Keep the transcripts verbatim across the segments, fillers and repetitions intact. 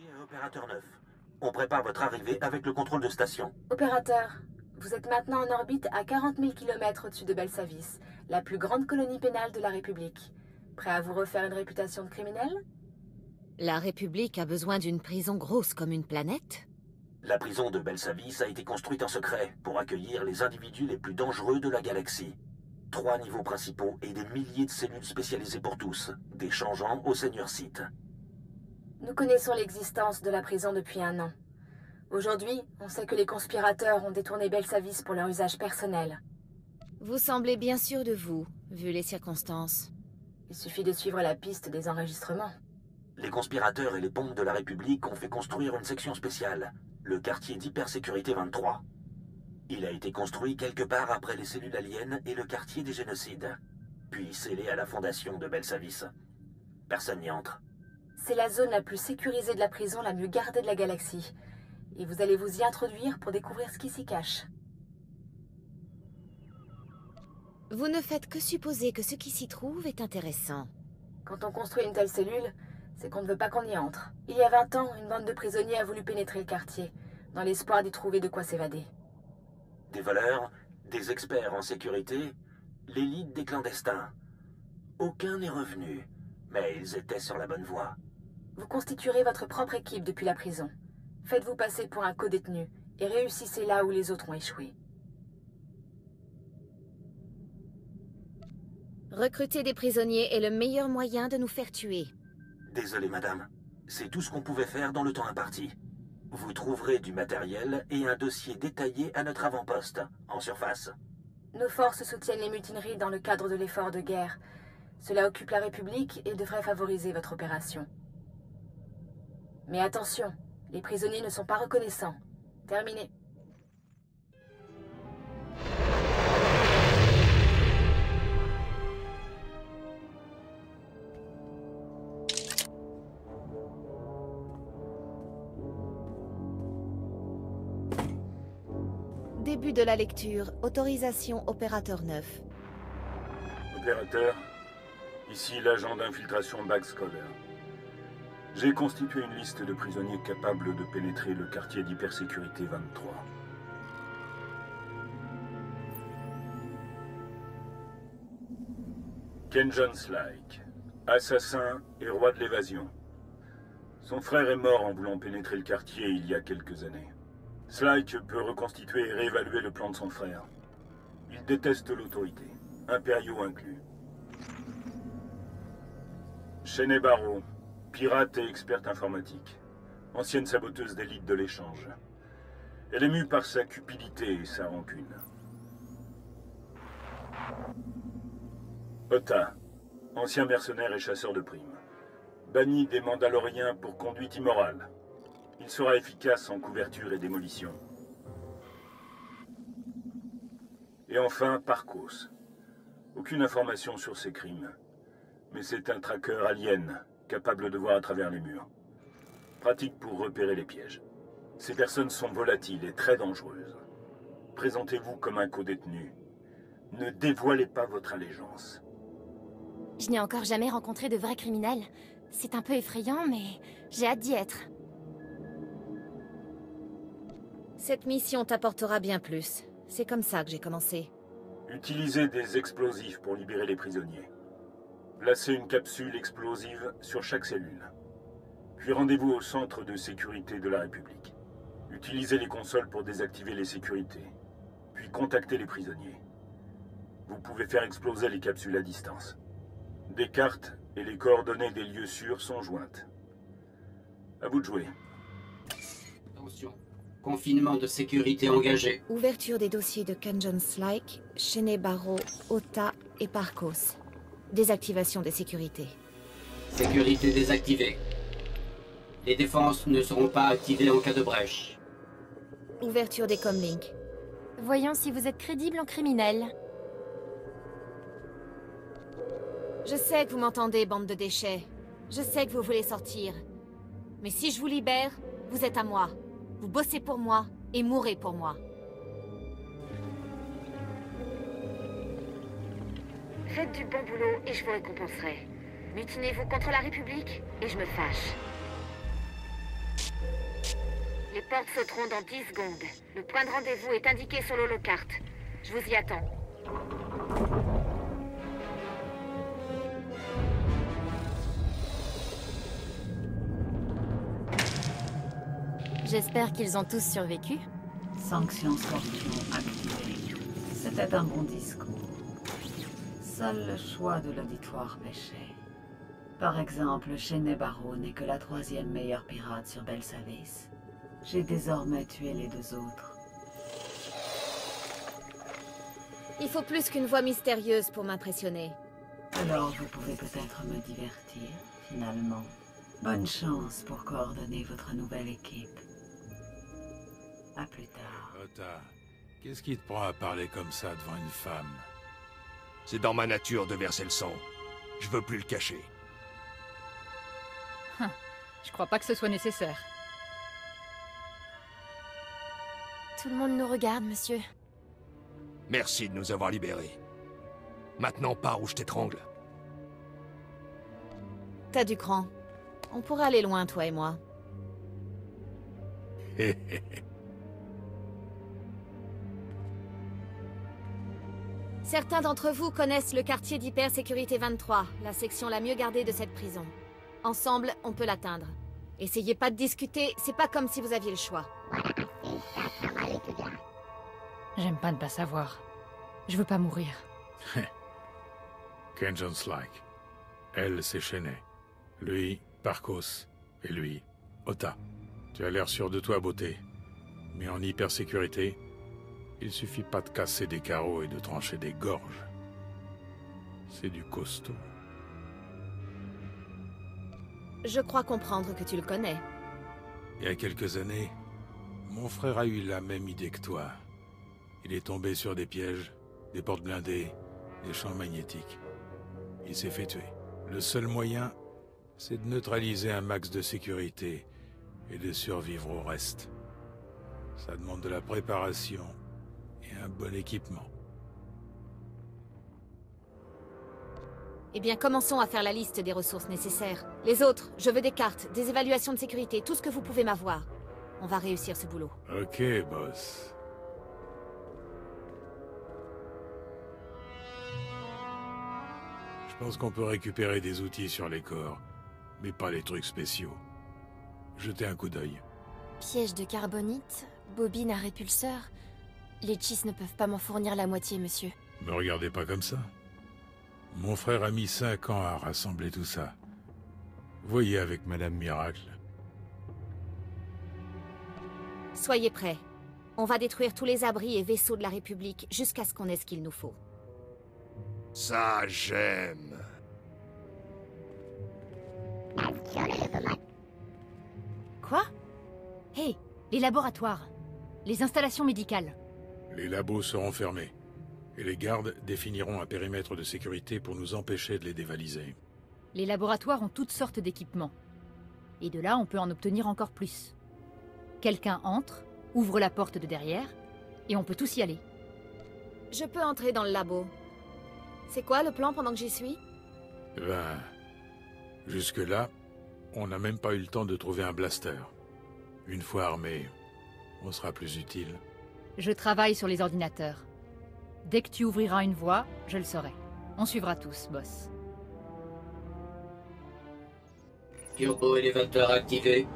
Ici à Opérateur neuf. On prépare votre arrivée avec le contrôle de station. Opérateur, vous êtes maintenant en orbite à quarante mille kilomètres au-dessus de Belsavis, la plus grande colonie pénale de la République. Prêt à vous refaire une réputation de criminel? La République a besoin d'une prison grosse comme une planète? La prison de Belsavis a été construite en secret pour accueillir les individus les plus dangereux de la galaxie. Trois niveaux principaux et des milliers de cellules spécialisées pour tous, des changeants au Seigneur Site. Nous connaissons l'existence de la prison depuis un an. Aujourd'hui, on sait que les conspirateurs ont détourné Belsavis pour leur usage personnel. Vous semblez bien sûr de vous, vu les circonstances. Il suffit de suivre la piste des enregistrements. Les conspirateurs et les pompes de la République ont fait construire une section spéciale, le quartier d'hypersécurité vingt-trois. Il a été construit quelque part après les cellules aliens et le quartier des génocides, puis scellé à la fondation de Belsavis. Personne n'y entre. C'est la zone la plus sécurisée de la prison, la mieux gardée de la galaxie. Et vous allez vous y introduire pour découvrir ce qui s'y cache. Vous ne faites que supposer que ce qui s'y trouve est intéressant. Quand on construit une telle cellule, c'est qu'on ne veut pas qu'on y entre. Il y a vingt ans, une bande de prisonniers a voulu pénétrer le quartier, dans l'espoir d'y trouver de quoi s'évader. Des voleurs, des experts en sécurité, l'élite des clandestins. Aucun n'est revenu, mais ils étaient sur la bonne voie. Vous constituerez votre propre équipe depuis la prison. Faites-vous passer pour un co-détenu et réussissez là où les autres ont échoué. Recruter des prisonniers est le meilleur moyen de nous faire tuer. Désolée, madame. C'est tout ce qu'on pouvait faire dans le temps imparti. Vous trouverez du matériel et un dossier détaillé à notre avant-poste, en surface. Nos forces soutiennent les mutineries dans le cadre de l'effort de guerre. Cela occupe la République et devrait favoriser votre opération. Mais attention, les prisonniers ne sont pas reconnaissants. Terminé. Début de la lecture, autorisation Opérateur neuf. Opérateur, ici l'agent d'infiltration Bac Scolaire. J'ai constitué une liste de prisonniers capables de pénétrer le quartier d'hypersécurité vingt-trois. Kenjjon Slyke, assassin et roi de l'évasion. Son frère est mort en voulant pénétrer le quartier il y a quelques années. Slyke peut reconstituer et réévaluer le plan de son frère. Il déteste l'autorité, impériaux inclus. Chenebaro, pirate et experte informatique. Ancienne saboteuse d'élite de l'échange. Elle est mue par sa cupidité et sa rancune. Ota, ancien mercenaire et chasseur de primes. Banni des Mandaloriens pour conduite immorale. Il sera efficace en couverture et démolition. Et enfin, Parkos. Aucune information sur ses crimes. Mais c'est un traqueur alien, capable de voir à travers les murs. Pratique pour repérer les pièges. Ces personnes sont volatiles et très dangereuses. Présentez-vous comme un co-détenu. Ne dévoilez pas votre allégeance. Je n'ai encore jamais rencontré de vrais criminels. C'est un peu effrayant, mais j'ai hâte d'y être. Cette mission t'apportera bien plus. C'est comme ça que j'ai commencé. Utilisez des explosifs pour libérer les prisonniers. Placez une capsule explosive sur chaque cellule. Puis rendez-vous au centre de sécurité de la République. Utilisez les consoles pour désactiver les sécurités. Puis contactez les prisonniers. Vous pouvez faire exploser les capsules à distance. Des cartes et les coordonnées des lieux sûrs sont jointes. À vous de jouer. Attention. Confinement de sécurité engagé. Ouverture des dossiers de Kenjjon Slyke, Chenebaro, Ota et Parkos. Désactivation des sécurités. Sécurité désactivée. Les défenses ne seront pas activées en cas de brèche. Ouverture des comlinks. Voyons si vous êtes crédible en criminel. Je sais que vous m'entendez, bande de déchets. Je sais que vous voulez sortir. Mais si je vous libère, vous êtes à moi. Vous bossez pour moi et mourrez pour moi. Faites du bon boulot et je vous récompenserai. Mutinez-vous contre la République et je me fâche. portes sauteront dans dix secondes. Le point de rendez-vous est indiqué sur l'holocarte. Je vous y attends. J'espère qu'ils ont tous survécu. Sanction Scorpion activée. C'était un bon discours. Seul le choix de l'auditoire péchait. Par exemple, Chenebaro n'est que la troisième meilleure pirate sur Belsavis. J'ai désormais tué les deux autres. Il faut plus qu'une voix mystérieuse pour m'impressionner. Alors vous pouvez peut-être me divertir, finalement. Bonne chance pour coordonner votre nouvelle équipe. À plus tard. Ota, qu'est-ce qui te prend à parler comme ça devant une femme? C'est dans ma nature de verser le sang. Je veux plus le cacher. Hum, je crois pas que ce soit nécessaire. Tout le monde nous regarde, monsieur. Merci de nous avoir libérés. Maintenant, pars où je t'étrangle. T'as du cran. On pourra aller loin, toi et moi. Certains d'entre vous connaissent le quartier d'Hypersécurité vingt-trois, la section la mieux gardée de cette prison. Ensemble, on peut l'atteindre. Essayez pas de discuter, c'est pas comme si vous aviez le choix. J'aime pas ne pas savoir. Je veux pas mourir. Kenjjon Slyke. Elle, c'est Cheney. Lui, Parkos. Et lui, Ota. Tu as l'air sûr de toi, beauté. Mais en hypersécurité, il suffit pas de casser des carreaux et de trancher des gorges. C'est du costaud. Je crois comprendre que tu le connais. Il y a quelques années, mon frère a eu la même idée que toi. Il est tombé sur des pièges, des portes blindées, des champs magnétiques. Il s'est fait tuer. Le seul moyen, c'est de neutraliser un max de sécurité et de survivre au reste. Ça demande de la préparation et un bon équipement. Eh bien, commençons à faire la liste des ressources nécessaires. Les autres, je veux des cartes, des évaluations de sécurité, tout ce que vous pouvez m'avoir. On va réussir ce boulot. Ok, boss. Je pense qu'on peut récupérer des outils sur les corps, mais pas les trucs spéciaux. Jetez un coup d'œil. Piège de carbonite, bobine à répulseur... Les Chis ne peuvent pas m'en fournir la moitié, monsieur. Me regardez pas comme ça. Mon frère a mis cinq ans à rassembler tout ça. Voyez avec Madame Miracle. Soyez prêts. On va détruire tous les abris et vaisseaux de la République jusqu'à ce qu'on ait ce qu'il nous faut. Ça, j'aime. Quoi? Hé, hey, les laboratoires. Les installations médicales. Les labos seront fermés. Et les gardes définiront un périmètre de sécurité pour nous empêcher de les dévaliser. Les laboratoires ont toutes sortes d'équipements. Et de là, on peut en obtenir encore plus. Quelqu'un entre, ouvre la porte de derrière, et on peut tous y aller. Je peux entrer dans le labo. C'est quoi le plan pendant que j'y suis? Ben... Jusque-là, on n'a même pas eu le temps de trouver un blaster. Une fois armé, on sera plus utile. Je travaille sur les ordinateurs. Dès que tu ouvriras une voie, je le saurai. On suivra tous, boss. Turbo élévateur activé.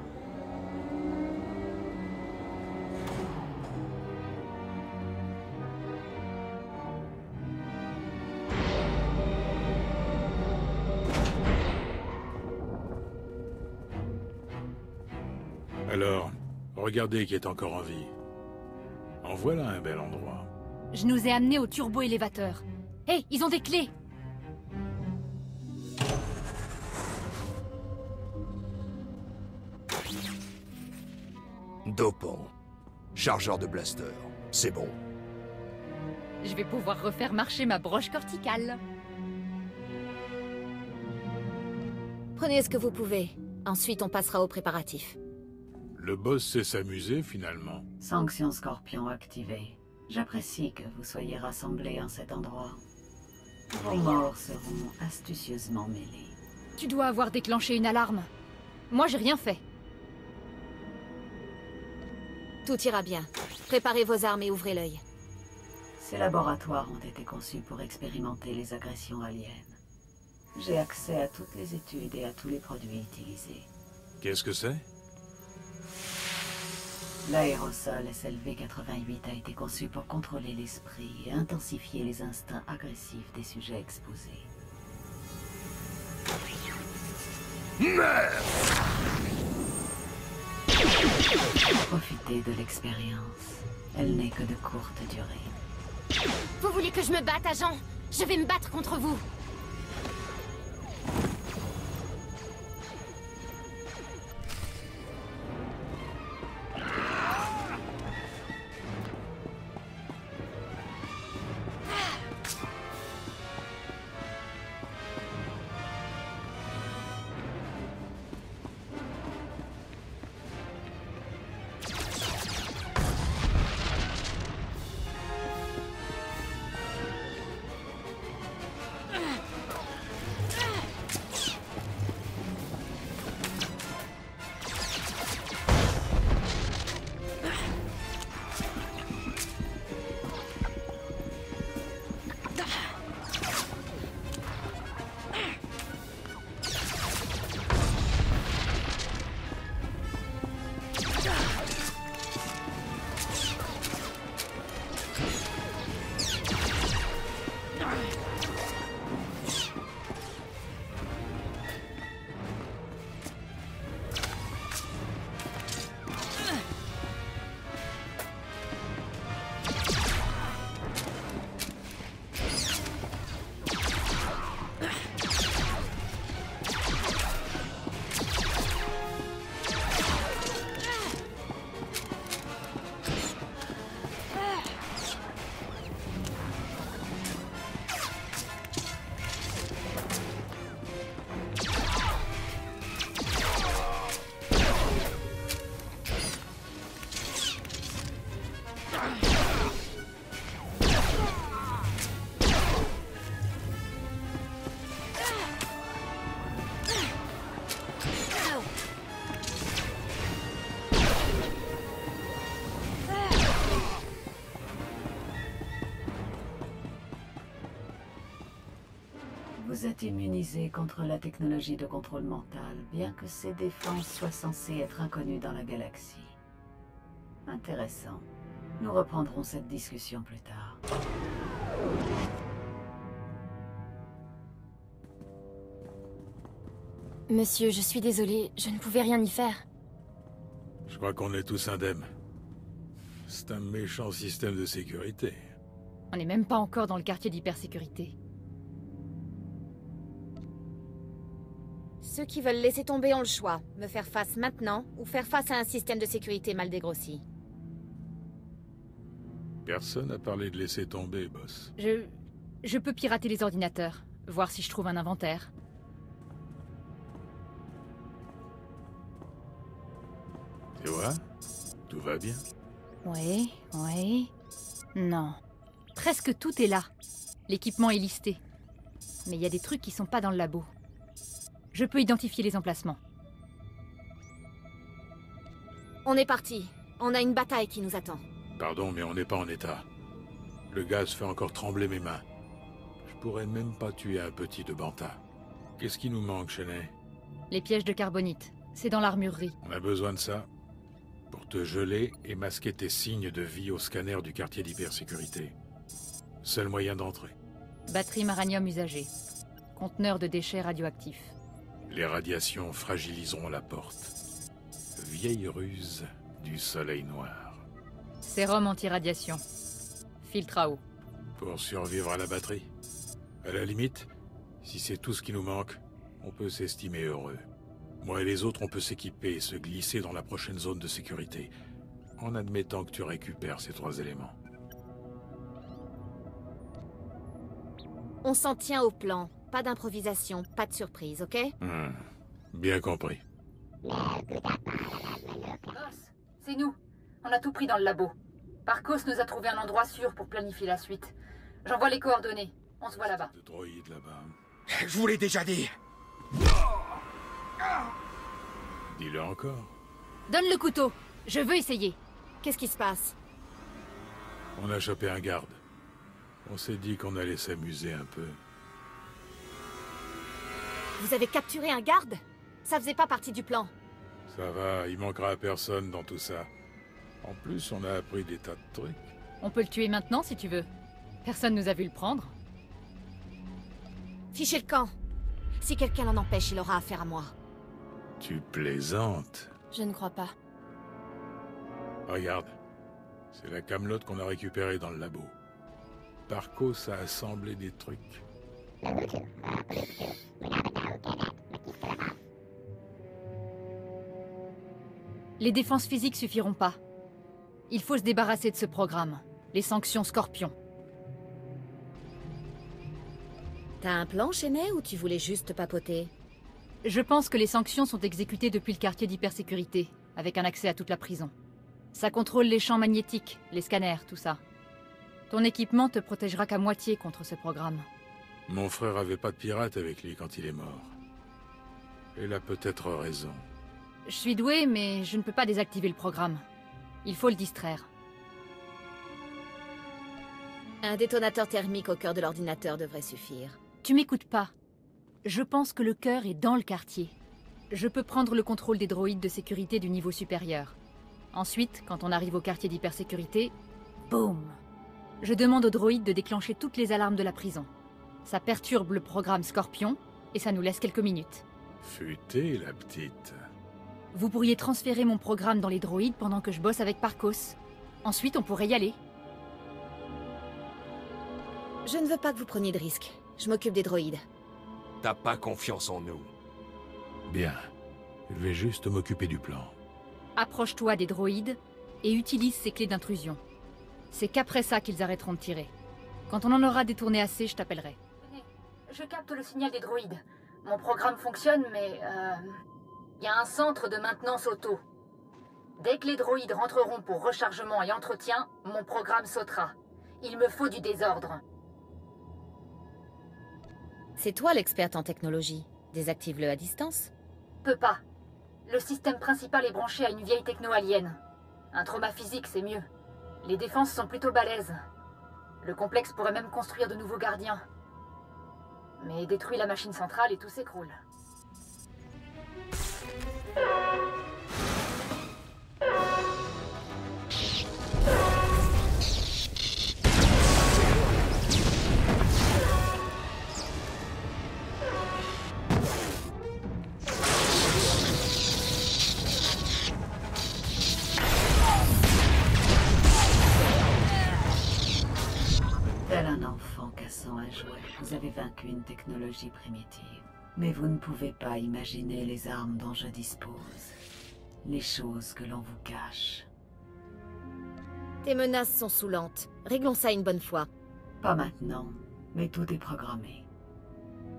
Alors, regardez qui est encore en vie. En voilà un bel endroit. Je nous ai amenés au turbo-élévateur. Hé, hey, ils ont des clés! Dopant. Chargeur de blaster. C'est bon. Je vais pouvoir refaire marcher ma broche corticale. Prenez ce que vous pouvez. Ensuite, on passera aux préparatifs. Le boss sait s'amuser, finalement. Sanction Scorpion activée. J'apprécie que vous soyez rassemblés en cet endroit. Vos morts seront astucieusement mêlés. Tu dois avoir déclenché une alarme. Moi, j'ai rien fait. Tout ira bien. Préparez vos armes et ouvrez l'œil. Ces laboratoires ont été conçus pour expérimenter les agressions aliens. J'ai accès à toutes les études et à tous les produits utilisés. Qu'est-ce que c'est? L'aérosol S L V quatre-vingt-huit a été conçu pour contrôler l'esprit et intensifier les instincts agressifs des sujets exposés. Merde! Profitez de l'expérience. Elle n'est que de courte durée. Vous voulez que je me batte, agent? Je vais me battre contre vous. Vous êtes immunisé contre la technologie de contrôle mental, bien que ses défenses soient censées être inconnues dans la galaxie. Intéressant. Nous reprendrons cette discussion plus tard. Monsieur, je suis désolée, je ne pouvais rien y faire. Je crois qu'on est tous indemnes. C'est un méchant système de sécurité. On n'est même pas encore dans le quartier d'hypersécurité. Ceux qui veulent laisser tomber ont le choix, me faire face maintenant ou faire face à un système de sécurité mal dégrossi. Personne n'a parlé de laisser tomber, boss. Je... je peux pirater les ordinateurs, voir si je trouve un inventaire. Tu vois? Tout va bien. Oui, oui... Non. Presque tout est là. L'équipement est listé. Mais il y a des trucs qui sont pas dans le labo. Je peux identifier les emplacements. On est parti. On a une bataille qui nous attend. Pardon, mais on n'est pas en état. Le gaz fait encore trembler mes mains. Je pourrais même pas tuer un petit de Banta. Qu'est-ce qui nous manque, Cheney? Les pièges de carbonite. C'est dans l'armurerie. On a besoin de ça. Pour te geler et masquer tes signes de vie au scanner du quartier d'hypersécurité. Seul moyen d'entrer. Batterie maranium usagée. Conteneur de déchets radioactifs. Les radiations fragiliseront la porte. Vieille ruse du soleil noir. Sérum anti-radiation. Filtre à eau. Pour survivre à la batterie. À la limite, si c'est tout ce qui nous manque, on peut s'estimer heureux. Moi et les autres, on peut s'équiper et se glisser dans la prochaine zone de sécurité, en admettant que tu récupères ces trois éléments. On s'en tient au plan. Pas d'improvisation, pas de surprise, ok? Mmh. Bien compris. Boss, c'est nous. On a tout pris dans le labo. Parkos nous a trouvé un endroit sûr pour planifier la suite. J'envoie les coordonnées. On se voit là-bas. Je vous l'ai déjà dit. Dis-le encore. Donne le couteau. Je veux essayer. Qu'est-ce qui se passe? On a chopé un garde. On s'est dit qu'on allait s'amuser un peu. Vous avez capturé un garde? Ça faisait pas partie du plan. Ça va, il manquera à personne dans tout ça. En plus, on a appris des tas de trucs. On peut le tuer maintenant si tu veux. Personne nous a vu le prendre. Fichez le camp. Si quelqu'un l'en empêche, il aura affaire à moi. Tu plaisantes. Je ne crois pas. Regarde. C'est la camelote qu'on a récupérée dans le labo. Parkos a assemblé des trucs. Les défenses physiques suffiront pas. Il faut se débarrasser de ce programme. Les sanctions Scorpion. T'as un plan, Cheney, ou tu voulais juste papoter? Je pense que les sanctions sont exécutées depuis le quartier d'hypersécurité, avec un accès à toute la prison. Ça contrôle les champs magnétiques, les scanners, tout ça. Ton équipement te protégera qu'à moitié contre ce programme. Mon frère avait pas de pirate avec lui quand il est mort. Il a peut-être raison. Je suis doué, mais je ne peux pas désactiver le programme. Il faut le distraire. Un détonateur thermique au cœur de l'ordinateur devrait suffire. Tu m'écoutes pas. Je pense que le cœur est dans le quartier. Je peux prendre le contrôle des droïdes de sécurité du niveau supérieur. Ensuite, quand on arrive au quartier d'hypersécurité, boum! Je demande aux droïdes de déclencher toutes les alarmes de la prison. Ça perturbe le programme Scorpion, et ça nous laisse quelques minutes. Futée, la petite. Vous pourriez transférer mon programme dans les droïdes pendant que je bosse avec Parkos. Ensuite, on pourrait y aller. Je ne veux pas que vous preniez de risques. Je m'occupe des droïdes. T'as pas confiance en nous. Bien. Je vais juste m'occuper du plan. Approche-toi des droïdes et utilise ces clés d'intrusion. C'est qu'après ça qu'ils arrêteront de tirer. Quand on en aura détourné assez, je t'appellerai. Je capte le signal des droïdes. Mon programme fonctionne, mais... Euh... Il y a un centre de maintenance auto. Dès que les droïdes rentreront pour rechargement et entretien, mon programme sautera. Il me faut du désordre. C'est toi l'experte en technologie. Désactive-le à distance. Peux pas. Le système principal est branché à une vieille techno-alien. Un trauma physique, c'est mieux. Les défenses sont plutôt balèzes. Le complexe pourrait même construire de nouveaux gardiens. Mais détruis la machine centrale et tout s'écroule. Vous avez vaincu une technologie primitive, mais vous ne pouvez pas imaginer les armes dont je dispose, les choses que l'on vous cache. Tes menaces sont saoulantes. Réglons ça une bonne fois. Pas maintenant, mais tout est programmé.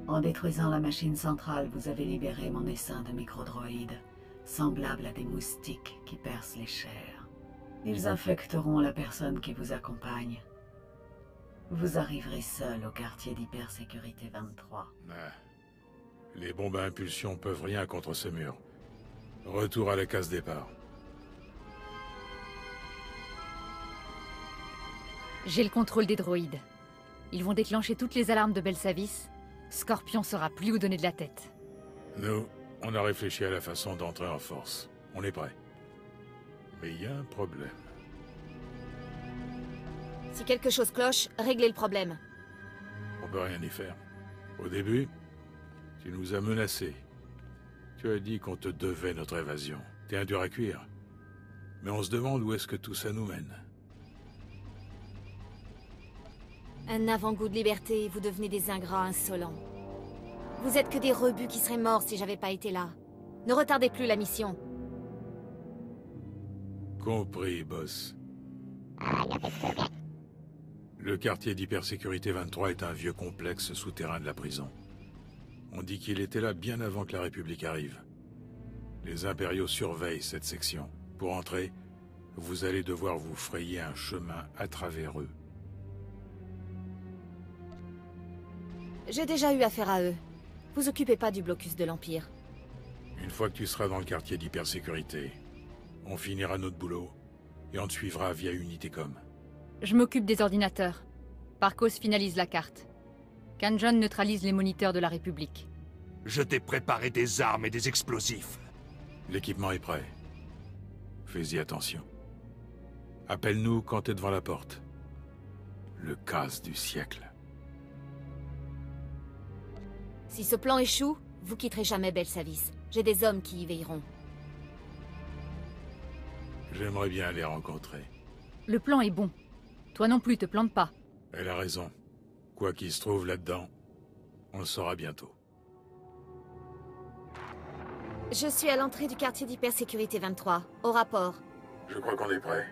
En détruisant la machine centrale, vous avez libéré mon essaim de microdroïdes, semblables à des moustiques qui percent les chairs. Ils infecteront la personne qui vous accompagne. Vous arriverez seul au quartier d'hypersécurité vingt-trois. Ah. Les bombes à impulsion peuvent rien contre ce mur. Retour à la case départ. J'ai le contrôle des droïdes. Ils vont déclencher toutes les alarmes de Belsavis. Scorpion saura plus où donner de la tête. Nous, on a réfléchi à la façon d'entrer en force. On est prêt. Mais il y a un problème. Si quelque chose cloche, réglez le problème. On peut rien y faire. Au début, tu nous as menacés. Tu as dit qu'on te devait notre évasion. T'es un dur à cuire. Mais on se demande où est-ce que tout ça nous mène. Un avant-goût de liberté, vous devenez des ingrats insolents. Vous êtes que des rebuts qui seraient morts si j'avais pas été là. Ne retardez plus la mission. Compris, boss. Le quartier d'hypersécurité vingt-trois est un vieux complexe souterrain de la prison. On dit qu'il était là bien avant que la République arrive. Les impériaux surveillent cette section. Pour entrer, vous allez devoir vous frayer un chemin à travers eux. J'ai déjà eu affaire à eux. Vous occupez pas du blocus de l'Empire. Une fois que tu seras dans le quartier d'hypersécurité, on finira notre boulot et on te suivra via une I T com. Je m'occupe des ordinateurs. Parkos finalise la carte. Kenjjon neutralise les moniteurs de la République. Je t'ai préparé des armes et des explosifs. L'équipement est prêt. Fais-y attention. Appelle-nous quand t'es devant la porte. Le casse du siècle. Si ce plan échoue, vous quitterez jamais Belsavis. J'ai des hommes qui y veilleront. J'aimerais bien les rencontrer. Le plan est bon. Toi non plus, te plante pas. Elle a raison. Quoi qu'il se trouve là-dedans, on le saura bientôt. Je suis à l'entrée du quartier d'hypersécurité vingt-trois, au rapport. Je crois qu'on est prêt.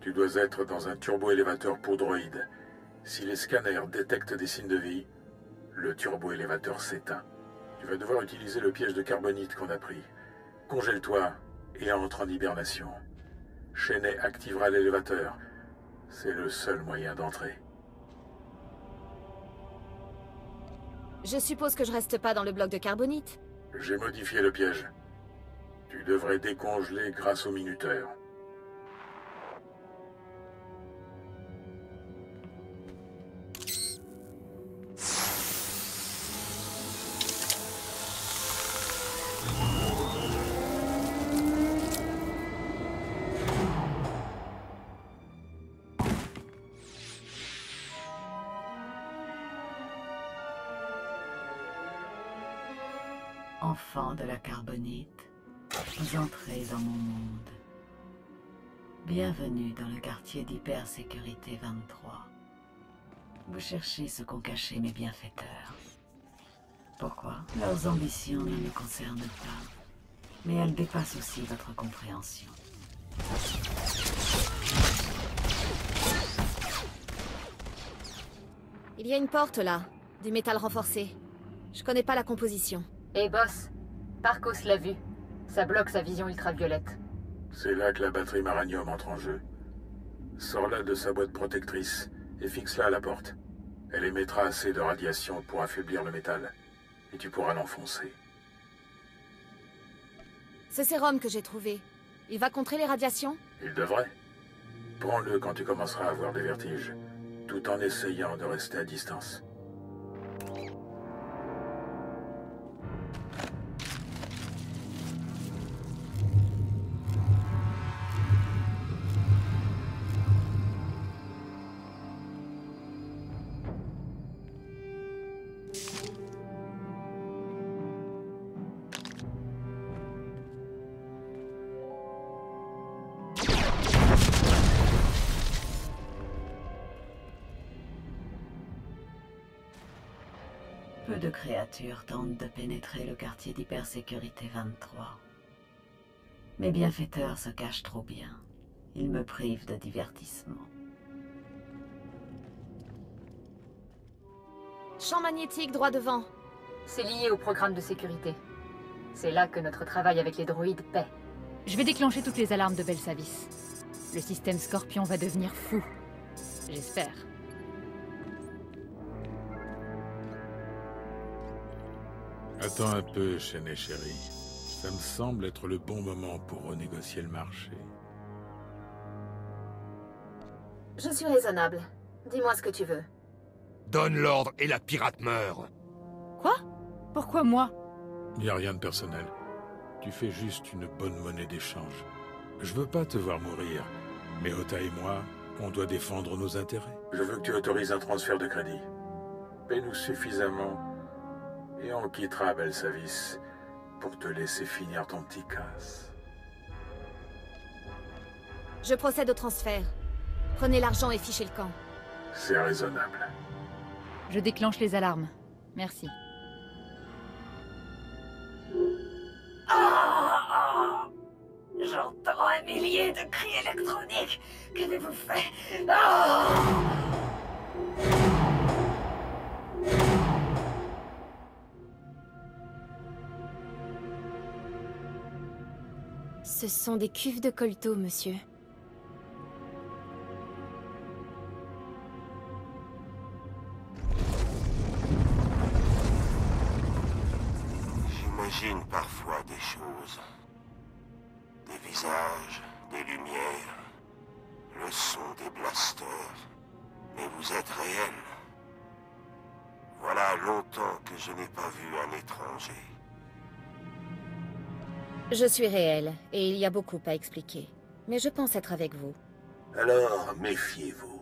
Tu dois être dans un turbo-élévateur pour droïdes. Si les scanners détectent des signes de vie, le turbo-élévateur s'éteint. Tu vas devoir utiliser le piège de carbonite qu'on a pris. Congèle-toi et entre en hibernation. Chenet activera l'élévateur. C'est le seul moyen d'entrer. Je suppose que je reste pas dans le bloc de carbonite. J'ai modifié le piège. Tu devrais décongeler grâce au minuteur. Enfants de la carbonite, vous entrez dans mon monde. Bienvenue dans le quartier d'hypersécurité vingt-trois. Vous cherchez ce qu'ont caché mes bienfaiteurs. Pourquoi? Leurs ambitions ne me concernent pas, mais elles dépassent aussi votre compréhension. Il y a une porte là, du métal renforcé. Je connais pas la composition. Et boss, Parkos l'a vu. Ça bloque sa vision ultraviolette. C'est là que la batterie Maranium entre en jeu. Sors-la de sa boîte protectrice et fixe-la à la porte. Elle émettra assez de radiation pour affaiblir le métal. Et tu pourras l'enfoncer. Ce sérum que j'ai trouvé, il va contrer les radiations? Il devrait. Prends-le quand tu commenceras à avoir des vertiges, tout en essayant de rester à distance. Peu de créatures tentent de pénétrer le quartier d'hypersécurité vingt-trois. Mes bienfaiteurs se cachent trop bien. Ils me privent de divertissement. Champ magnétique droit devant. C'est lié au programme de sécurité. C'est là que notre travail avec les droïdes paie. Je vais déclencher toutes les alarmes de Belsavis. Le système Scorpion va devenir fou. J'espère. Attends un peu, Chenet chérie. Ça me semble être le bon moment pour renégocier le marché. Je suis raisonnable. Dis-moi ce que tu veux. Donne l'ordre et la pirate meurt. Quoi? Pourquoi moi? Il n'y a rien de personnel. Tu fais juste une bonne monnaie d'échange. Je veux pas te voir mourir, mais Ota et moi, on doit défendre nos intérêts. Je veux que tu autorises un transfert de crédit. Paie-nous suffisamment... et on quittera Belsavis pour te laisser finir ton petit casse. Je procède au transfert. Prenez l'argent et fichez le camp. C'est raisonnable. Je déclenche les alarmes. Merci. Ah, ah, j'entends un millier de cris électroniques. Qu'avez-vous fait? Ah, ce sont des cuves de Colto, monsieur. J'imagine parfois des choses. Des visages, des lumières. pasteur, mais vous êtes réel. Voilà longtemps que je n'ai pas vu un étranger. Je suis réel, et il y a beaucoup à expliquer. Mais je pense être avec vous. Alors, méfiez-vous.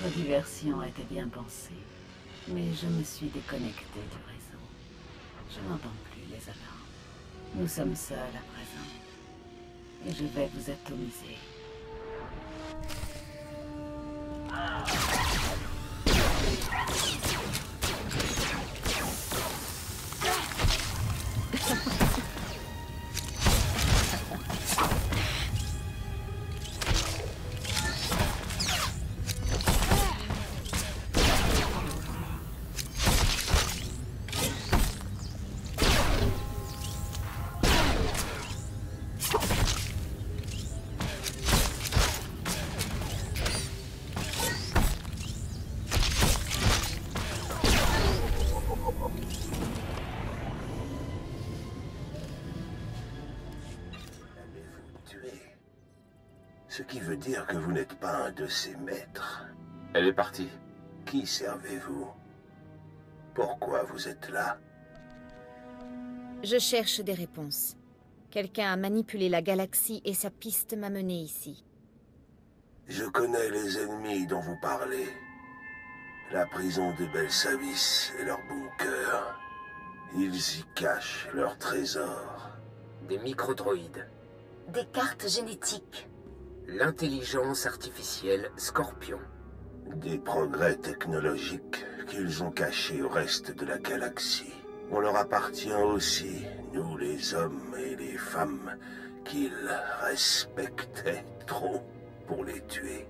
Votre diversion était bien pensée, mais je me suis déconnectée du réseau. Je n'entends plus les alarmes. Nous sommes seuls à présent, et je vais vous atomiser. Dire que vous n'êtes pas un de ses maîtres. Elle est partie. Qui servez-vous? Pourquoi vous êtes là? Je cherche des réponses. Quelqu'un a manipulé la galaxie et sa piste m'a mené ici. Je connais les ennemis dont vous parlez. La prison de Belsavis et leur bunker. Ils y cachent leurs trésors. Des microdroïdes. Des cartes génétiques. L'intelligence artificielle Scorpion. Des progrès technologiques qu'ils ont cachés au reste de la galaxie. On leur appartient aussi, nous les hommes et les femmes, qu'ils respectaient trop pour les tuer.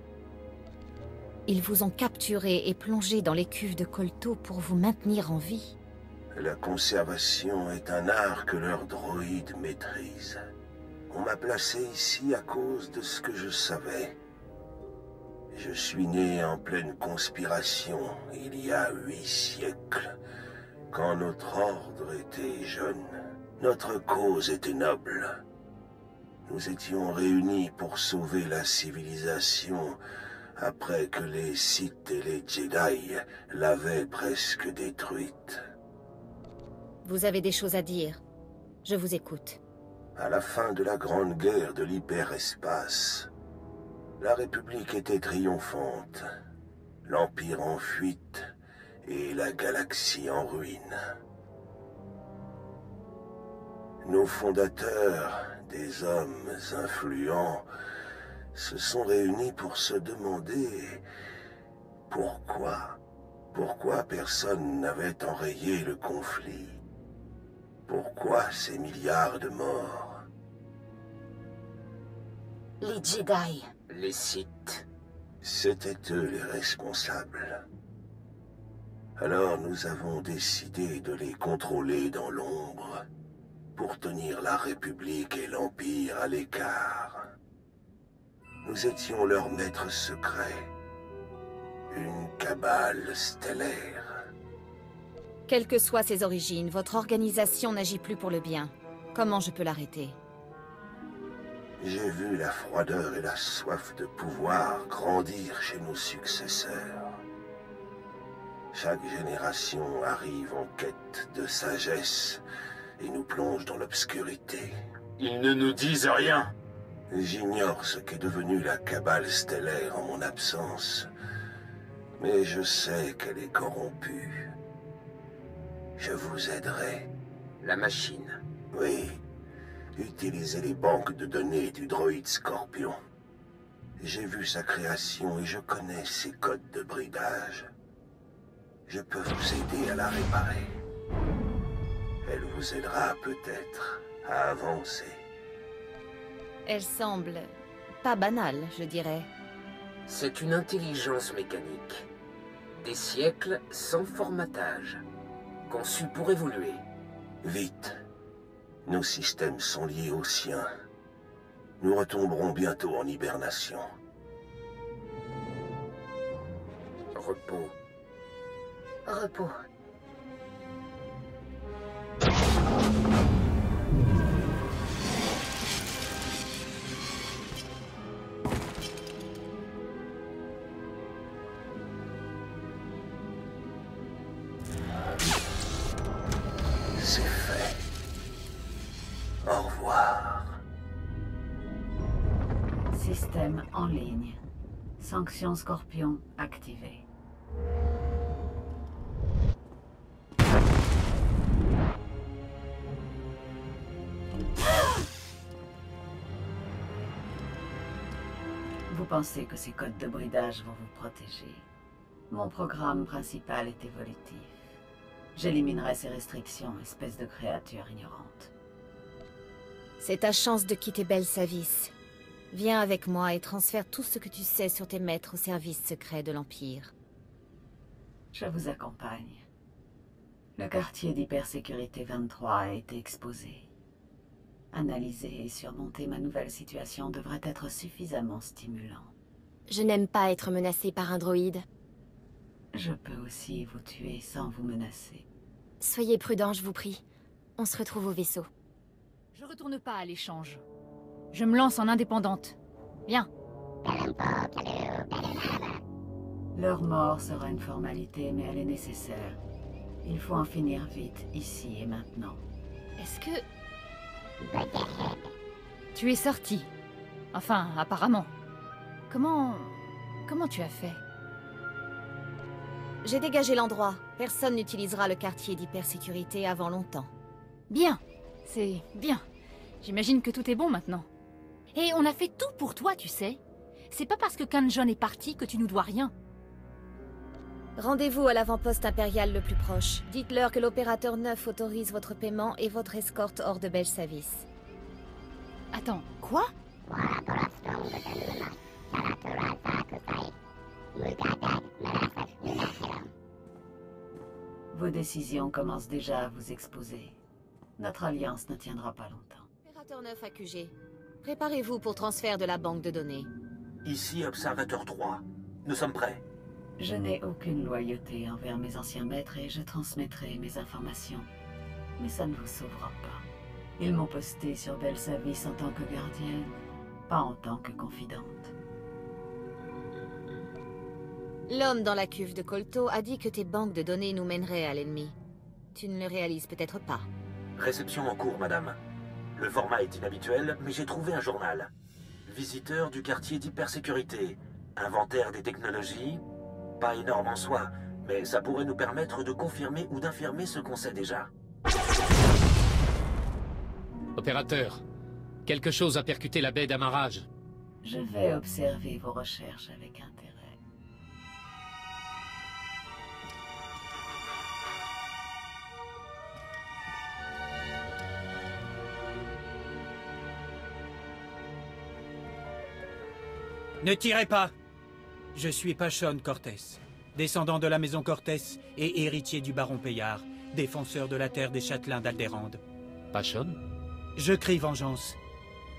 Ils vous ont capturé et plongé dans les cuves de Colto pour vous maintenir en vie. La conservation est un art que leurs droïdes maîtrisent. On m'a placé ici à cause de ce que je savais. Je suis né en pleine conspiration, il y a huit siècles, quand notre ordre était jeune. Notre cause était noble. Nous étions réunis pour sauver la civilisation après que les Sith et les Jedi l'avaient presque détruite. Vous avez des choses à dire. Je vous écoute. À la fin de la Grande Guerre de l'hyperespace, la République était triomphante, l'Empire en fuite et la galaxie en ruine. Nos fondateurs, des hommes influents, se sont réunis pour se demander pourquoi, pourquoi personne n'avait enrayé le conflit. Pourquoi ces milliards de morts? Les Jedi. Les Sith. C'étaient eux les responsables. Alors nous avons décidé de les contrôler dans l'ombre, pour tenir la République et l'Empire à l'écart. Nous étions leurs maîtres secrets. Une cabale stellaire. Quelles que soient ses origines, votre organisation n'agit plus pour le bien. Comment je peux l'arrêter? J'ai vu la froideur et la soif de pouvoir grandir chez nos successeurs. Chaque génération arrive en quête de sagesse et nous plonge dans l'obscurité. Ils ne nous disent rien. J'ignore ce qu'est devenue la cabale stellaire en mon absence, mais je sais qu'elle est corrompue. Je vous aiderai. La machine. Oui. Utilisez les banques de données du droïde Scorpion. J'ai vu sa création et je connais ses codes de bridage. Je peux vous aider à la réparer. Elle vous aidera peut-être à avancer. Elle semble pas banale, je dirais. C'est une intelligence mécanique. Des siècles sans formatage. Conçus pour évoluer. Vite. Nos systèmes sont liés aux siens. Nous retomberons bientôt en hibernation. Repos. Repos. En ligne. Sanction Scorpion activée. Vous pensez que ces codes de bridage vont vous protéger? Mon programme principal est évolutif. J'éliminerai ces restrictions, espèce de créature ignorante. C'est ta chance de quitter Belsavis. Viens avec moi et transfère tout ce que tu sais sur tes maîtres au service secret de l'Empire. Je vous accompagne. Le quartier d'hypersécurité vingt-trois a été exposé. Analyser et surmonter ma nouvelle situation devrait être suffisamment stimulant. Je n'aime pas être menacée par un droïde. Je peux aussi vous tuer sans vous menacer. Soyez prudents, je vous prie. On se retrouve au vaisseau. Je retourne pas à l'échange. Je me lance en indépendante. Viens. Leur mort sera une formalité, mais elle est nécessaire. Il faut en finir vite, ici et maintenant. Est-ce que... Tu es sorti. Enfin, apparemment. Comment... Comment tu as fait? J'ai dégagé l'endroit. Personne n'utilisera le quartier d'hypersécurité avant longtemps. Bien. C'est bien. J'imagine que tout est bon maintenant. Et on a fait tout pour toi, tu sais. C'est pas parce que Kenjjon est parti que tu nous dois rien. Rendez-vous à l'avant-poste impérial le plus proche. Dites-leur que l'opérateur neuf autorise votre paiement et votre escorte hors de Belsavis. Attends, quoi? Vos décisions commencent déjà à vous exposer. Notre alliance ne tiendra pas longtemps. Opérateur neuf à Q G. Préparez-vous pour transfert de la banque de données. Ici, Observateur trois. Nous sommes prêts. Je n'ai aucune loyauté envers mes anciens maîtres et je transmettrai mes informations. Mais ça ne vous sauvera pas. Ils m'ont posté sur Belsavis en tant que gardienne, pas en tant que confidente. L'homme dans la cuve de Colto a dit que tes banques de données nous mèneraient à l'ennemi. Tu ne le réalises peut-être pas. Réception en cours, madame. Le format est inhabituel, mais j'ai trouvé un journal. Visiteurs du quartier d'hypersécurité. Inventaire des technologies. Pas énorme en soi, mais ça pourrait nous permettre de confirmer ou d'infirmer ce qu'on sait déjà. Opérateur, quelque chose a percuté la baie d'amarrage. Je vais observer vos recherches avec intérêt. Ne tirez pas! Je suis Pachon Cortess, descendant de la Maison Cortess et héritier du Baron Payard, défenseur de la terre des châtelains d'Aldérande. Pachon? Je crie vengeance.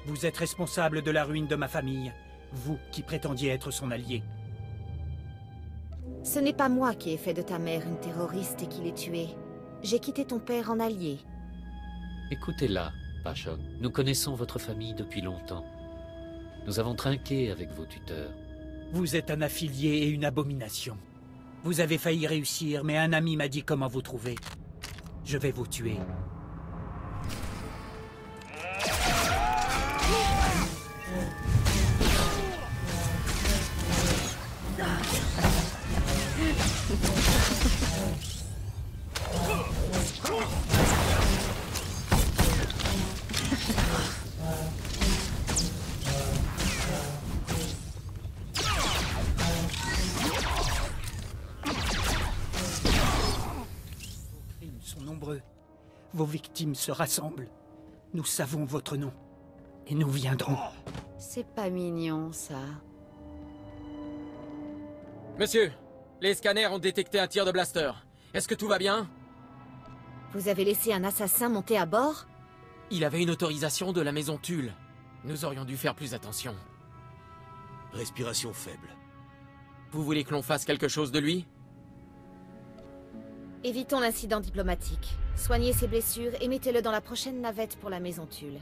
Vous êtes responsable de la ruine de ma famille, vous qui prétendiez être son allié. Ce n'est pas moi qui ai fait de ta mère une terroriste et qui l'ai tuée. J'ai quitté ton père en allié. Écoutez-la, Pachon. Nous connaissons votre famille depuis longtemps. Nous avons trinqué avec vos tuteurs. Vous êtes un affilié et une abomination. Vous avez failli réussir, mais un ami m'a dit comment vous trouver. Je vais vous tuer. Vos victimes se rassemblent. Nous savons votre nom. Et nous viendrons. C'est pas mignon, ça. Monsieur, les scanners ont détecté un tir de blaster. Est-ce que tout va bien? Vous avez laissé un assassin monter à bord? Il avait une autorisation de la Maison Tulle. Nous aurions dû faire plus attention. Respiration faible. Vous voulez que l'on fasse quelque chose de lui? Évitons l'incident diplomatique. Soignez ses blessures et mettez-le dans la prochaine navette pour la Maison Tulle.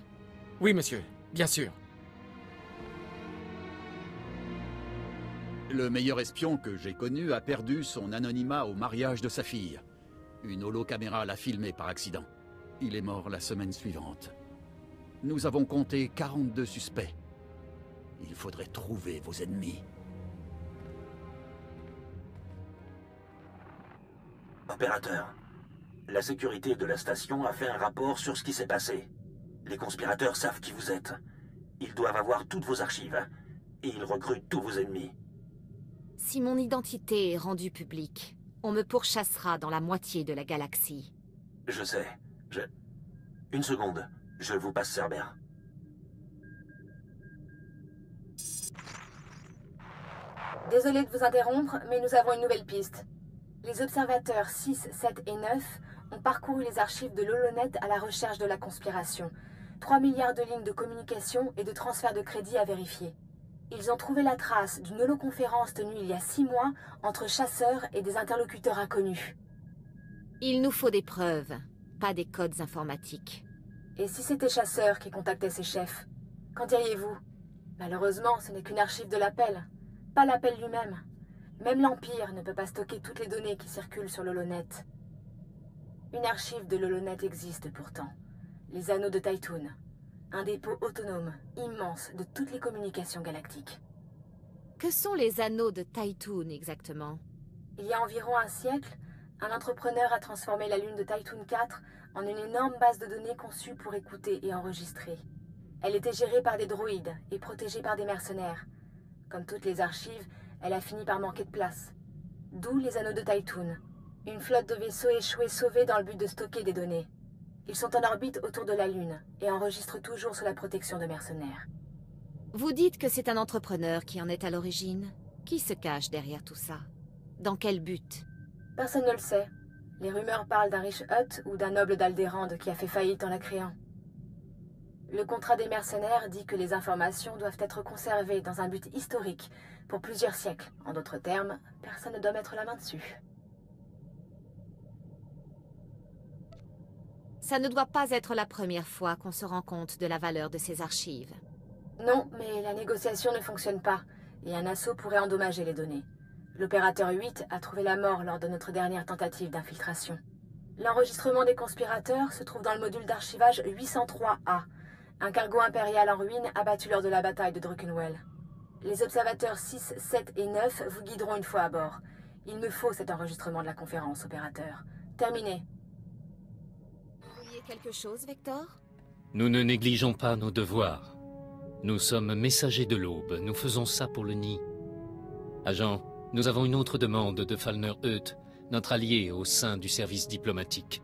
Oui, monsieur. Bien sûr. Le meilleur espion que j'ai connu a perdu son anonymat au mariage de sa fille. Une holocaméra l'a filmé par accident. Il est mort la semaine suivante. Nous avons compté quarante-deux suspects. Il faudrait trouver vos ennemis. Opérateur, la sécurité de la station a fait un rapport sur ce qui s'est passé. Les conspirateurs savent qui vous êtes. Ils doivent avoir toutes vos archives. Et ils recrutent tous vos ennemis. Si mon identité est rendue publique, on me pourchassera dans la moitié de la galaxie. Je sais. Je... Une seconde, je vous passe Cerber. Désolé de vous interrompre, mais nous avons une nouvelle piste. Les observateurs six, sept et neuf ont parcouru les archives de l'Holonet à la recherche de la conspiration. trois milliards de lignes de communication et de transferts de crédit à vérifier. Ils ont trouvé la trace d'une holoconférence tenue il y a six mois entre chasseurs et des interlocuteurs inconnus. Il nous faut des preuves. Pas des codes informatiques. Et si c'était Chasseur qui contactait ses chefs? Qu'en diriez-vous? Malheureusement, ce n'est qu'une archive de l'appel. Pas l'appel lui-même. Même l'Empire ne peut pas stocker toutes les données qui circulent sur l'Holonet. Une archive de l'Holonet existe pourtant. Les Anneaux de Tython. Un dépôt autonome, immense, de toutes les communications galactiques. Que sont les Anneaux de Tython exactement? Il y a environ un siècle, un entrepreneur a transformé la lune de Tython quatre en une énorme base de données conçue pour écouter et enregistrer. Elle était gérée par des droïdes et protégée par des mercenaires. Comme toutes les archives, elle a fini par manquer de place. D'où les Anneaux de Tython, une flotte de vaisseaux échoués sauvés dans le but de stocker des données. Ils sont en orbite autour de la Lune et enregistrent toujours sous la protection de mercenaires. Vous dites que c'est un entrepreneur qui en est à l'origine. Qui se cache derrière tout ça? Dans quel but? Personne ne le sait. Les rumeurs parlent d'un riche Hutt ou d'un noble d'Aldérande qui a fait faillite en la créant. Le contrat des mercenaires dit que les informations doivent être conservées dans un but historique, pour plusieurs siècles. En d'autres termes, personne ne doit mettre la main dessus. Ça ne doit pas être la première fois qu'on se rend compte de la valeur de ces archives. Non, mais la négociation ne fonctionne pas, et un assaut pourrait endommager les données. L'opérateur huit a trouvé la mort lors de notre dernière tentative d'infiltration. L'enregistrement des conspirateurs se trouve dans le module d'archivage huit cent trois A. Un cargo impérial en ruine abattu lors de la bataille de Druckenwell. Les observateurs six, sept et neuf vous guideront une fois à bord. Il me faut cet enregistrement de la conférence, opérateur. Terminé. Vous vouliez quelque chose, Vector? Nous ne négligeons pas nos devoirs. Nous sommes messagers de l'aube. Nous faisons ça pour le nid. Agent... Nous avons une autre demande de Falner Euth, notre allié au sein du service diplomatique.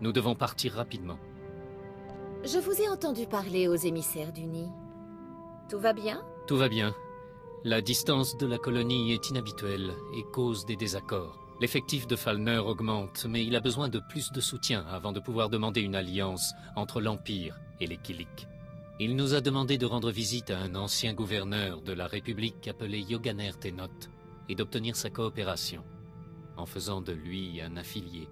Nous devons partir rapidement. Je vous ai entendu parler aux émissaires du nid. Tout va bien? Tout va bien. La distance de la colonie est inhabituelle et cause des désaccords. L'effectif de Falner augmente, mais il a besoin de plus de soutien avant de pouvoir demander une alliance entre l'Empire et les Kilik. Il nous a demandé de rendre visite à un ancien gouverneur de la République appelé Yonaner Tennot, et d'obtenir sa coopération, en faisant de lui un affilié.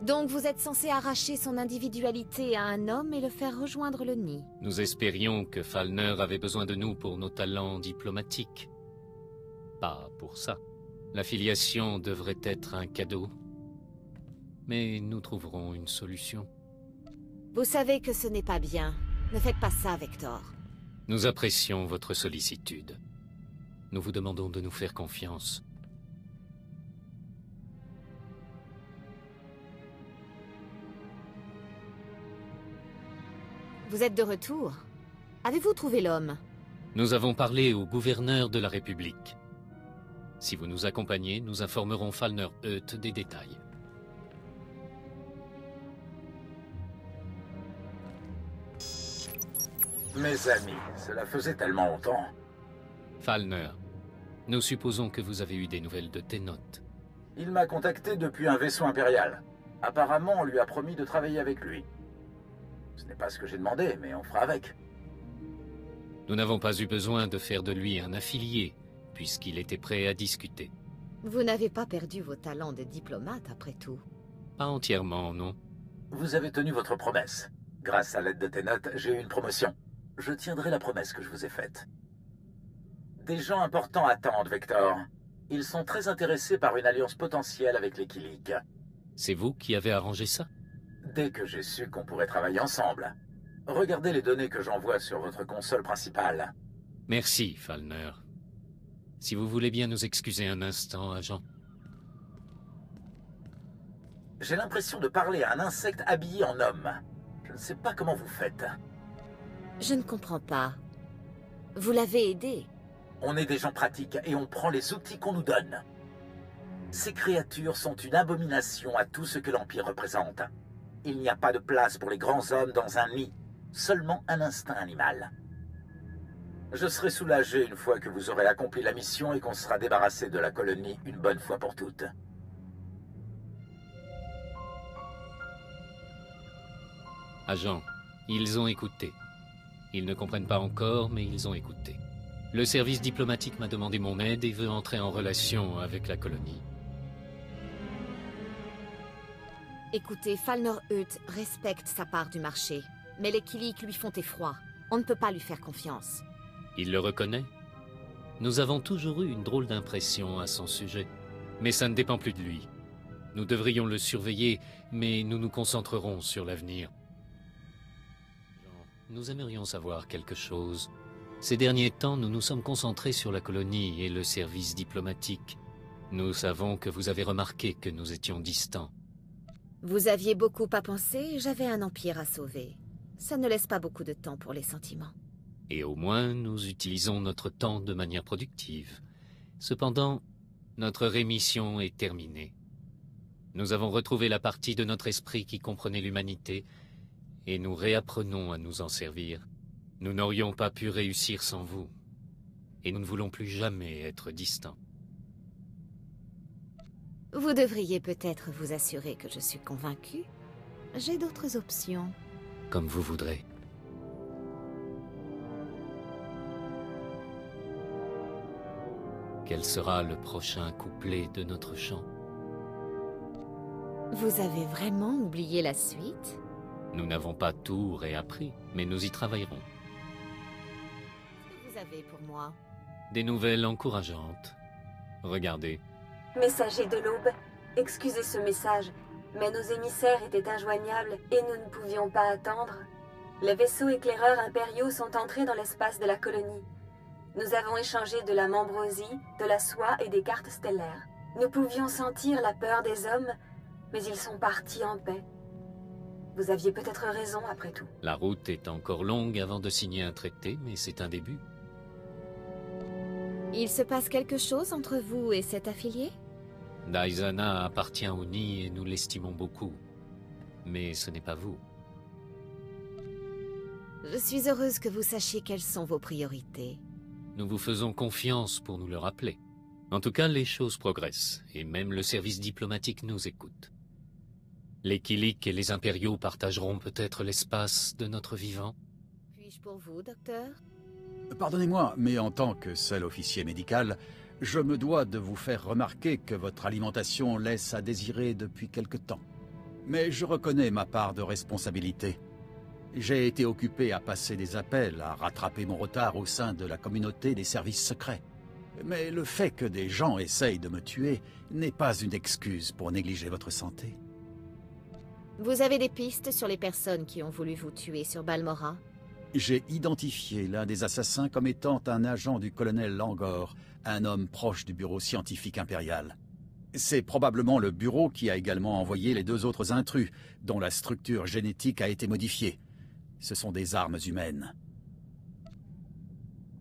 Donc vous êtes censé arracher son individualité à un homme et le faire rejoindre le nid? Nous espérions que Falner avait besoin de nous pour nos talents diplomatiques. Pas pour ça. L'affiliation devrait être un cadeau. Mais nous trouverons une solution. Vous savez que ce n'est pas bien. Ne faites pas ça, Vector. Nous apprécions votre sollicitude. Nous vous demandons de nous faire confiance. Vous êtes de retour. Avez-vous trouvé l'homme? Nous avons parlé au gouverneur de la République. Si vous nous accompagnez, nous informerons Falner Euth des détails. Mes amis, cela faisait tellement longtemps. Falner. Nous supposons que vous avez eu des nouvelles de Tennot. Il m'a contacté depuis un vaisseau impérial. Apparemment, on lui a promis de travailler avec lui. Ce n'est pas ce que j'ai demandé, mais on fera avec. Nous n'avons pas eu besoin de faire de lui un affilié, puisqu'il était prêt à discuter. Vous n'avez pas perdu vos talents de diplomate, après tout. Pas entièrement, non. Vous avez tenu votre promesse. Grâce à l'aide de Tennot, j'ai eu une promotion. Je tiendrai la promesse que je vous ai faite. Des gens importants attendent, Vector. Ils sont très intéressés par une alliance potentielle avec les Kilik. C'est vous qui avez arrangé ça? Dès que j'ai su qu'on pourrait travailler ensemble. Regardez les données que j'envoie sur votre console principale. Merci, Falner. Si vous voulez bien nous excuser un instant, agent. J'ai l'impression de parler à un insecte habillé en homme. Je ne sais pas comment vous faites. Je ne comprends pas. Vous l'avez aidé. On est des gens pratiques et on prend les outils qu'on nous donne. Ces créatures sont une abomination à tout ce que l'Empire représente. Il n'y a pas de place pour les grands hommes dans un nid, seulement un instinct animal. Je serai soulagé une fois que vous aurez accompli la mission et qu'on sera débarrassé de la colonie une bonne fois pour toutes. Agent, ils ont écouté. Ils ne comprennent pas encore, mais ils ont écouté. Le service diplomatique m'a demandé mon aide et veut entrer en relation avec la colonie. Écoutez, Falner Euth respecte sa part du marché, mais les Kilik lui font effroi. On ne peut pas lui faire confiance. Il le reconnaît. Nous avons toujours eu une drôle d'impression à son sujet, mais ça ne dépend plus de lui. Nous devrions le surveiller, mais nous nous concentrerons sur l'avenir. Nous aimerions savoir quelque chose. Ces derniers temps, nous nous sommes concentrés sur la colonie et le service diplomatique. Nous savons que vous avez remarqué que nous étions distants. Vous aviez beaucoup à penser, j'avais un empire à sauver. Ça ne laisse pas beaucoup de temps pour les sentiments. Et au moins, nous utilisons notre temps de manière productive. Cependant, notre rémission est terminée. Nous avons retrouvé la partie de notre esprit qui comprenait l'humanité, et nous réapprenons à nous en servir. Nous n'aurions pas pu réussir sans vous. Et nous ne voulons plus jamais être distants. Vous devriez peut-être vous assurer que je suis convaincu. J'ai d'autres options. Comme vous voudrez. Quel sera le prochain couplet de notre chant? Vous avez vraiment oublié la suite? Nous n'avons pas tout réappris, mais nous y travaillerons. Vous avez pour moi des nouvelles encourageantes. Regardez. Messager de l'aube, excusez ce message, mais nos émissaires étaient injoignables et nous ne pouvions pas attendre. Les vaisseaux éclaireurs impériaux sont entrés dans l'espace de la colonie. Nous avons échangé de la membrosie, de la soie et des cartes stellaires. Nous pouvions sentir la peur des hommes, mais ils sont partis en paix. Vous aviez peut-être raison, après tout. La route est encore longue avant de signer un traité, mais c'est un début. Il se passe quelque chose entre vous et cet affilié? Daizana appartient au nid et nous l'estimons beaucoup. Mais ce n'est pas vous. Je suis heureuse que vous sachiez quelles sont vos priorités. Nous vous faisons confiance pour nous le rappeler. En tout cas, les choses progressent, et même le service diplomatique nous écoute. Les Kilik et les Impériaux partageront peut-être l'espace de notre vivant. Puis-je pour vous, docteur? Pardonnez-moi, mais en tant que seul officier médical, je me dois de vous faire remarquer que votre alimentation laisse à désirer depuis quelque temps. Mais je reconnais ma part de responsabilité. J'ai été occupé à passer des appels, à rattraper mon retard au sein de la communauté des services secrets. Mais le fait que des gens essayent de me tuer n'est pas une excuse pour négliger votre santé. Vous avez des pistes sur les personnes qui ont voulu vous tuer sur Balmora? J'ai identifié l'un des assassins comme étant un agent du colonel Langor, un homme proche du bureau scientifique impérial. C'est probablement le bureau qui a également envoyé les deux autres intrus, dont la structure génétique a été modifiée. Ce sont des armes humaines.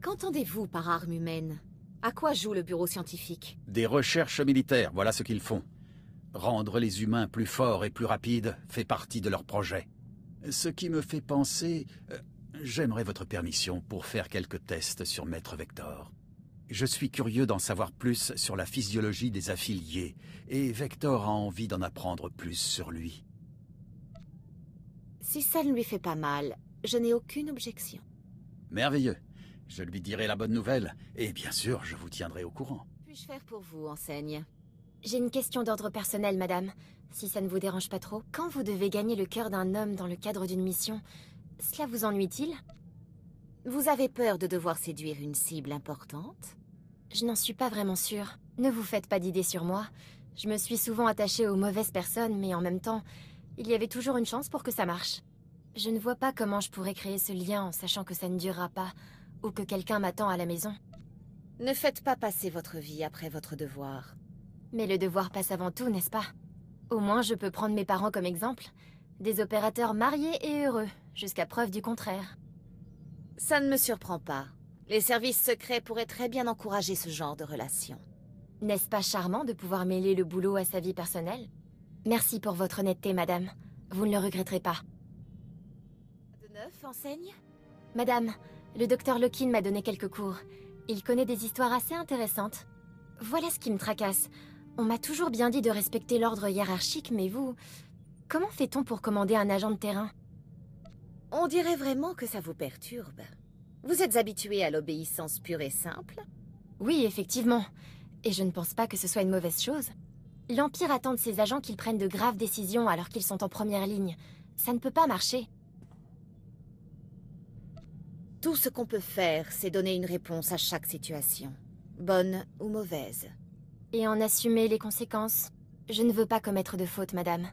Qu'entendez-vous par armes humaines? À quoi joue le bureau scientifique? Des recherches militaires, voilà ce qu'ils font. Rendre les humains plus forts et plus rapides fait partie de leur projet. Ce qui me fait penser... Euh, j'aimerais votre permission pour faire quelques tests sur Maître Vector. Je suis curieux d'en savoir plus sur la physiologie des affiliés, et Vector a envie d'en apprendre plus sur lui. Si ça ne lui fait pas mal, je n'ai aucune objection. Merveilleux. Je lui dirai la bonne nouvelle, et bien sûr, je vous tiendrai au courant. Puis-je faire pour vous, enseigne? J'ai une question d'ordre personnel, madame. Si ça ne vous dérange pas trop, quand vous devez gagner le cœur d'un homme dans le cadre d'une mission, cela vous ennuie-t-il? Vous avez peur de devoir séduire une cible importante? Je n'en suis pas vraiment sûre. Ne vous faites pas d'idées sur moi. Je me suis souvent attachée aux mauvaises personnes, mais en même temps, il y avait toujours une chance pour que ça marche. Je ne vois pas comment je pourrais créer ce lien en sachant que ça ne durera pas, ou que quelqu'un m'attend à la maison. Ne faites pas passer votre vie après votre devoir. Mais le devoir passe avant tout, n'est-ce pas? Au moins, je peux prendre mes parents comme exemple. Des opérateurs mariés et heureux, jusqu'à preuve du contraire. Ça ne me surprend pas. Les services secrets pourraient très bien encourager ce genre de relation. N'est-ce pas charmant de pouvoir mêler le boulot à sa vie personnelle? Merci pour votre honnêteté, madame. Vous ne le regretterez pas. De neuf, enseigne? Madame, le docteur Lokin m'a donné quelques cours. Il connaît des histoires assez intéressantes. Voilà ce qui me tracasse. On m'a toujours bien dit de respecter l'ordre hiérarchique, mais vous... Comment fait-on pour commander un agent de terrain? On dirait vraiment que ça vous perturbe. Vous êtes habitué à l'obéissance pure et simple? Oui, effectivement. Et je ne pense pas que ce soit une mauvaise chose. L'Empire attend de ses agents qu'ils prennent de graves décisions alors qu'ils sont en première ligne. Ça ne peut pas marcher. Tout ce qu'on peut faire, c'est donner une réponse à chaque situation, bonne ou mauvaise. Et en assumer les conséquences. Je ne veux pas commettre de faute, madame.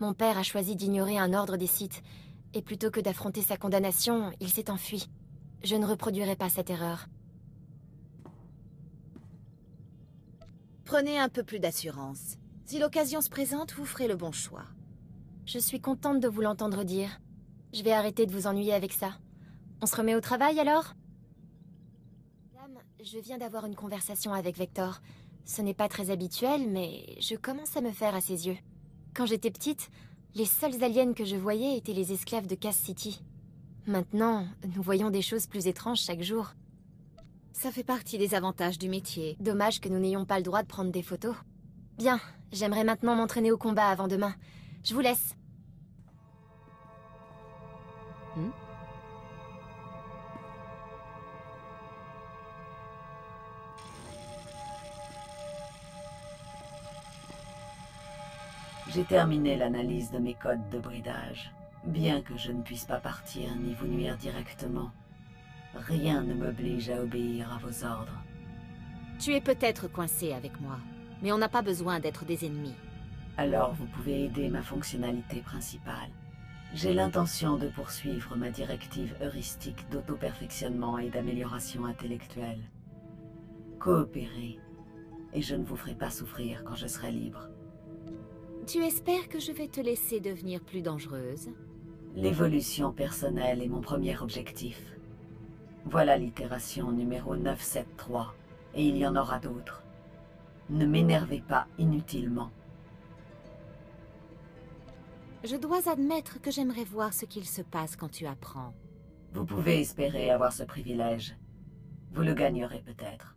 Mon père a choisi d'ignorer un ordre des Sith. Et plutôt que d'affronter sa condamnation, il s'est enfui. Je ne reproduirai pas cette erreur. Prenez un peu plus d'assurance. Si l'occasion se présente, vous ferez le bon choix. Je suis contente de vous l'entendre dire. Je vais arrêter de vous ennuyer avec ça. On se remet au travail, alors? Madame, je viens d'avoir une conversation avec Vector. Ce n'est pas très habituel, mais je commence à me faire à ses yeux. Quand j'étais petite... Les seuls aliens que je voyais étaient les esclaves de Cass City. Maintenant, nous voyons des choses plus étranges chaque jour. Ça fait partie des avantages du métier. Dommage que nous n'ayons pas le droit de prendre des photos. Bien, j'aimerais maintenant m'entraîner au combat avant demain. Je vous laisse. Hmm ? J'ai terminé l'analyse de mes codes de bridage. Bien que je ne puisse pas partir ni vous nuire directement, rien ne m'oblige à obéir à vos ordres. Tu es peut-être coincé avec moi, mais on n'a pas besoin d'être des ennemis. Alors vous pouvez aider ma fonctionnalité principale. J'ai l'intention de poursuivre ma directive heuristique d'auto-perfectionnement et d'amélioration intellectuelle. Coopérez, et je ne vous ferai pas souffrir quand je serai libre. Tu espères que je vais te laisser devenir plus dangereuse? L'évolution personnelle est mon premier objectif. Voilà l'itération numéro neuf cent soixante-treize, et il y en aura d'autres. Ne m'énervez pas inutilement. Je dois admettre que j'aimerais voir ce qu'il se passe quand tu apprends. Vous pouvez espérer avoir ce privilège. Vous le gagnerez peut-être.